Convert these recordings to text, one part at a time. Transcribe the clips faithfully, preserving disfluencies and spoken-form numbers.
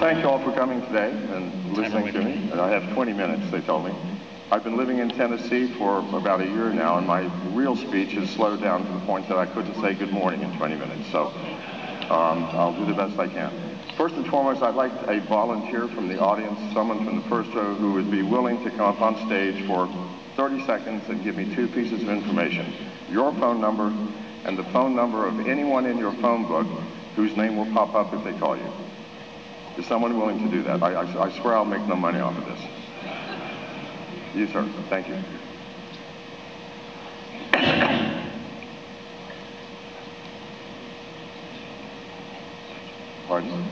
thank you all for coming today and listening to me. And I have twenty minutes, they told me. I've been living in Tennessee for about a year now, and my real speech has slowed down to the point that I couldn't say good morning in twenty minutes. So um, I'll do the best I can. First and foremost, I'd like a volunteer from the audience, someone from the first row who would be willing to come up on stage for thirty seconds and give me two pieces of information. Your phone number and the phone number of anyone in your phone book whose name will pop up if they call you. Is someone willing to do that? I, I, I swear I'll make no money off of this. You, sir. Thank you. Pardon?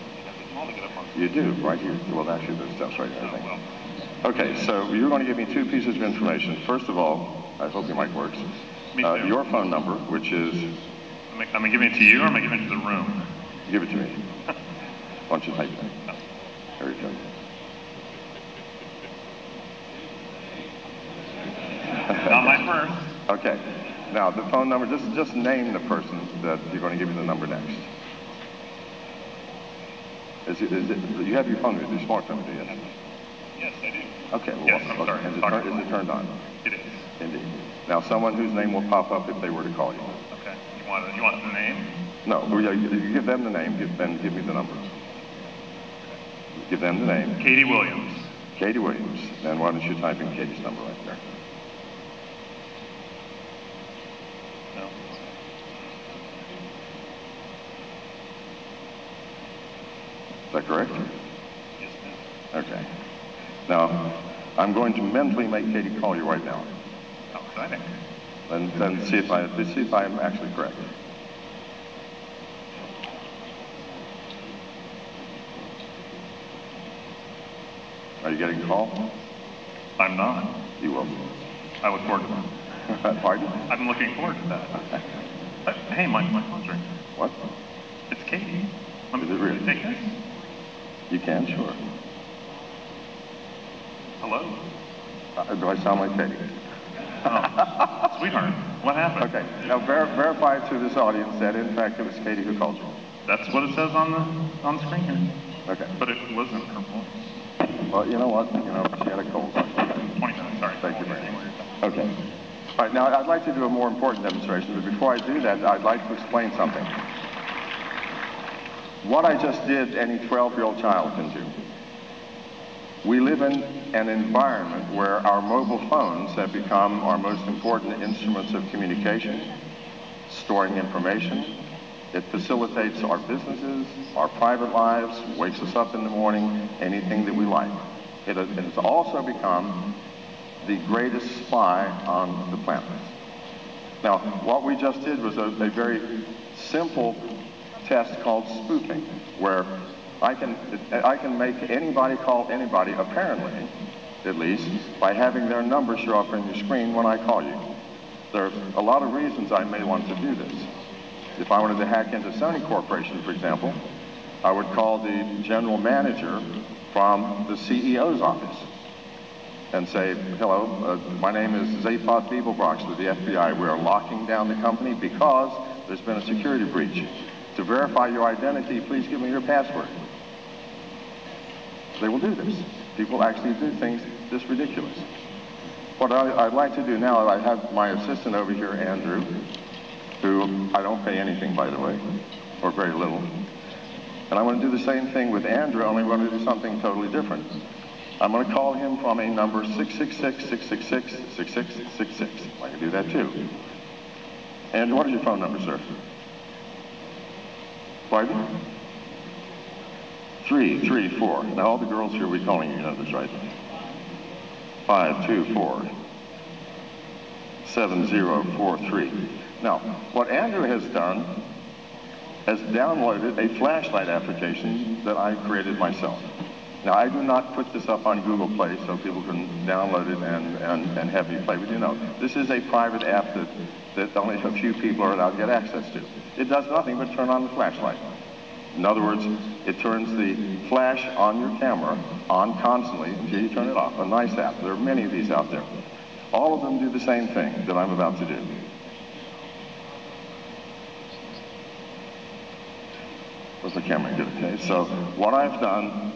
You do, right here. Well, actually, there's steps right there, I think. Okay, so you're going to give me two pieces of information. First of all, I hope your mic works. Uh, your phone number, which is... Am I giving it to you, or am I giving it to the room? Give it to me. Why don't you type that? There you go. Not my first. Okay. Now, the phone number, just, just name the person that you're going to give you the number next. Is it, is it, you have your phone, your smartphone, do you? Yes, I do. Okay, well, yes, I'm sorry. Is it, turn, is it turned on? It is. Indeed. Now, someone whose name will pop up if they were to call you. Okay. You want, you want the name? No, you give them the name, give, them, give me the number. Give them the name. Katie Williams. Katie Williams. Then why don't you type in Katie's number right there? No. Is that correct? Yes, ma'am. Okay. Now, I'm going to mentally make Katie call you right now. How exciting. And then see if, I, see if I'm actually correct. Are you getting a call? I'm not. You will. I look forward to that. Pardon? I'm looking forward to that. uh, hey, my, my phone's ringing. What? It's Katie. Let me, Is it really? Can you take this? You can, sure. Hello? Uh, do I sound like Katie? Oh, sweetheart, what happened? Okay, now ver verify to this audience that in fact it was Katie who called you. That's what it says on the on the screen here. Okay, but it wasn't her voice. Well, you know what? You know she had a cold. twenty minutes. Sorry. Thank you very much. Okay. All right. Now I'd like to do a more important demonstration, but before I do that, I'd like to explain something. What I just did, any twelve-year-old child can do. We live in an environment where our mobile phones have become our most important instruments of communication, storing information. It facilitates our businesses, our private lives, wakes us up in the morning, anything that we like. It has also become the greatest spy on the planet. Now, what we just did was a, a very simple test called spoofing, where I can, I can make anybody call anybody, apparently, at least, by having their number show up on your screen when I call you. There are a lot of reasons I may want to do this. If I wanted to hack into Sony Corporation, for example, I would call the general manager from the C E O's office and say, hello, uh, my name is Zaphod Beeblebrox with the F B I. We are locking down the company because there's been a security breach. To verify your identity, please give me your password. They will do this. People actually do things this ridiculous. What I, I'd like to do now, I have my assistant over here, Andrew, who I don't pay anything, by the way, or very little. And I want to do the same thing with Andrew, only we're going to do something totally different. I'm going to call him from a number six six six, six six six, six six six six. I can do that too. Andrew, what is your phone number, sir? Pardon? Three, three, four. Now all the girls here will be calling you, you know this, right? Five, two, four. Seven, zero, four, three. Now, what Andrew has done has downloaded a flashlight application that I created myself. Now, I do not put this up on Google Play so people can download it and, and, and have me play with you. No, this is a private app that, that only a few people are allowed to get access to. It does nothing but turn on the flashlight. In other words, it turns the flash on your camera on constantly until you turn it off. A nice app. There are many of these out there. All of them do the same thing that I'm about to do. was the camera did, okay? So what I've done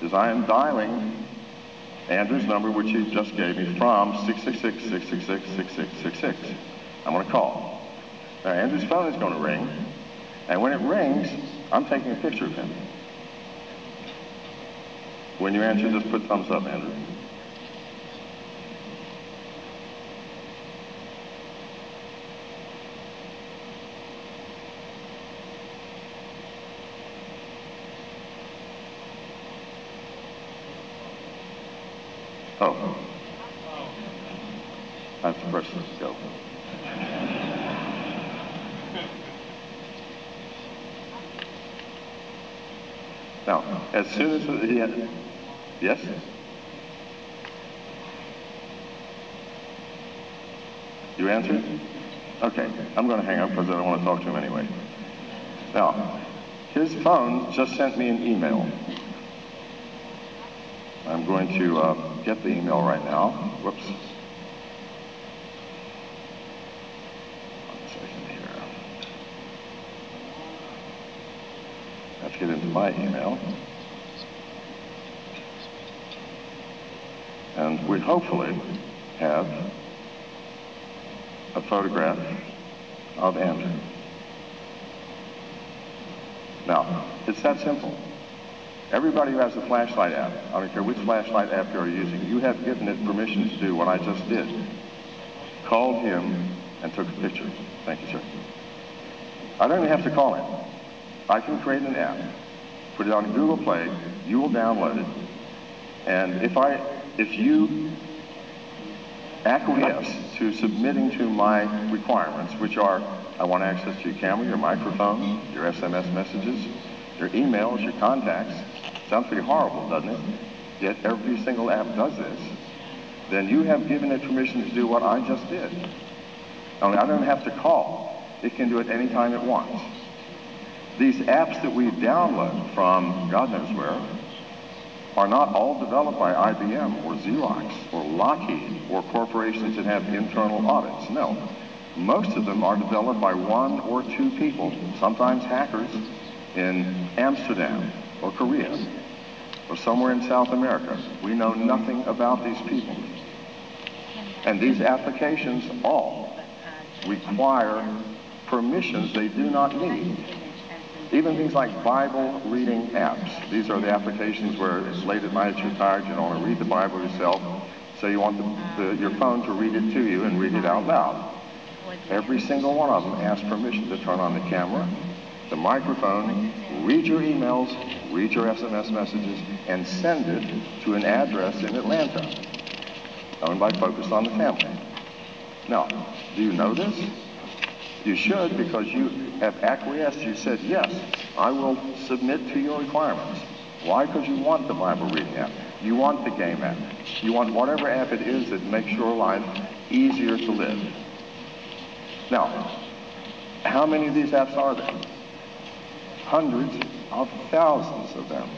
is I am dialing Andrew's number, which he just gave me, from six six six, six six six, six six six six. I'm gonna call. Now Andrew's phone is gonna ring, and when it rings, I'm taking a picture of him. When you answer, just put thumbs up, Andrew. Oh. That's the person. Go. Now, as soon as he had... Yes? You answered? Okay. I'm going to hang up because I don't want to talk to him anyway. Now, his phone just sent me an email. I'm going to uh, get the email right now. Whoops. One second here. Let's get into my email. And we hopefully have a photograph of Andrew. Now, it's that simple. Everybody who has the flashlight app, I don't care which flashlight app you're using, you have given it permission to do what I just did. Called him and took a picture. Thank you, sir. I don't even have to call him. I can create an app, put it on Google Play, you will download it, and if I, if you acquiesce to submitting to my requirements, which are, I want access to your camera, your microphone, your S M S messages, your emails, your contacts, sounds pretty horrible, doesn't it? Yet every single app does this. Then you have given it permission to do what I just did. Only I don't have to call. It can do it any time it wants. These apps that we download from God knows where are not all developed by I B M or Xerox or Lockheed or corporations that have internal audits. No. Most of them are developed by one or two people, sometimes hackers, in Amsterdam or Korea or somewhere in South America. We know nothing about these people. And these applications all require permissions they do not need. Even things like Bible reading apps. These are the applications where it's late at night, you're tired, you don't want to read the Bible yourself, so you want the, the, your phone to read it to you and read it out loud. Every single one of them asks permission to turn on the camera, the microphone, read your emails, read your S M S messages, and send it to an address in Atlanta, owned by Focused on the Family. Now, do you know this? You should, because you have acquiesced. You said, yes, I will submit to your requirements. Why? Because you want the Bible reading app. You want the game app. You want whatever app it is that makes your life easier to live. Now, how many of these apps are there? Hundreds of thousands of them.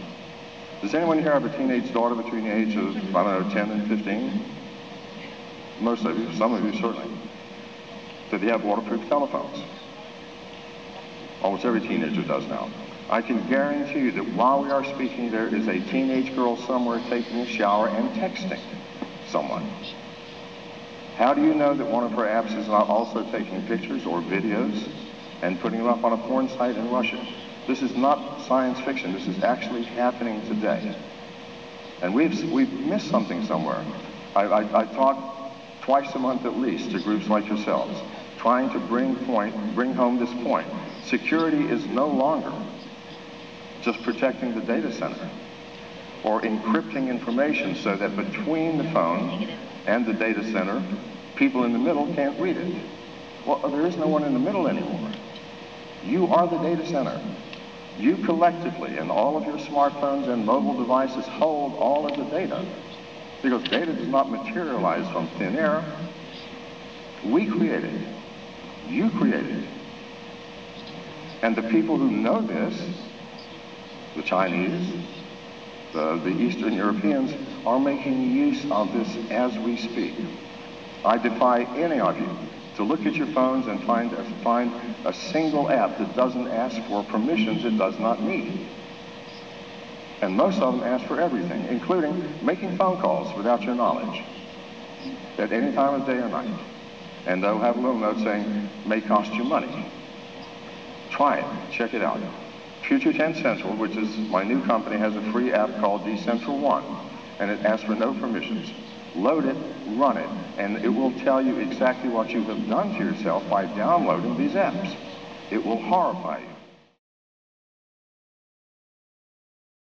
Does anyone here have a teenage daughter between the age of, I don't know, ten and fifteen? Most of you, some of you certainly. Do they have waterproof telephones? Almost every teenager does now. I can guarantee you that while we are speaking, there is a teenage girl somewhere taking a shower and texting someone. How do you know that one of her apps is not also taking pictures or videos and putting them up on a porn site in Russia? This is not science fiction. This is actually happening today. And we've, we've missed something somewhere. I, I, I talk twice a month at least to groups like yourselves, trying to bring, point, bring home this point. Security is no longer just protecting the data center or encrypting information so that between the phone and the data center, people in the middle can't read it. Well, there is no one in the middle anymore. You are the data center. You collectively, and all of your smartphones and mobile devices, hold all of the data, because data does not materialize from thin air. We create it. You create it. And the people who know this, the Chinese, the, the Eastern Europeans, are making use of this as we speak. I defy any of you to look at your phones and find a, find a single app that doesn't ask for permissions it does not need. And most of them ask for everything, including making phone calls without your knowledge at any time of day or night. And they'll have a little note saying, may cost you money. Try it, check it out. Future ten Central, which is my new company, has a free app called Decentral One, and it asks for no permissions. Load it, run it, and it will tell you exactly what you have done to yourself by downloading these apps. It will horrify you.